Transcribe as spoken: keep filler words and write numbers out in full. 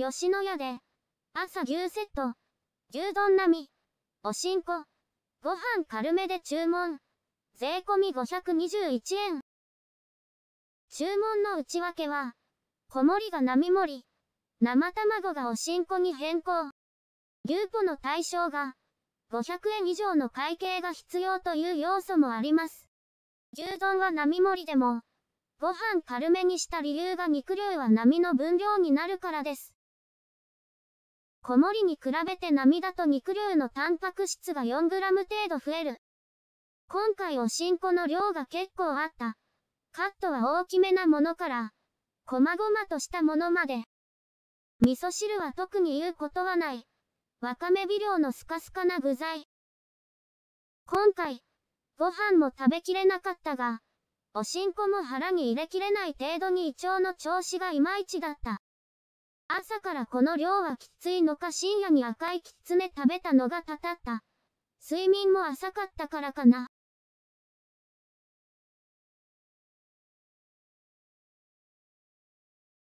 吉野家で、朝牛セット、牛丼並み、おしんこ、ご飯軽めで注文、税込みごひゃくにじゅういちえん。注文の内訳は、小盛りが並盛り、生卵がおしんこに変更。牛ポの対象が、ごひゃくえん以上の会計が必要という要素もあります。牛丼は並盛りでも、ご飯軽めにした理由が肉量は並の分量になるからです。小盛りに比べて並だと肉量のタンパク質が よんグラム 程度増える。今回おしんこの量が結構あった。カットは大きめなものから、細々としたものまで。味噌汁は特に言うことはない。わかめ微量のスカスカな具材。今回、ご飯も食べきれなかったが、おしんこも腹に入れきれない程度に胃腸の調子がいまいちだった。朝からこの量はきついのか深夜に赤いきつね食べたのがたたった。睡眠も浅かったからかな。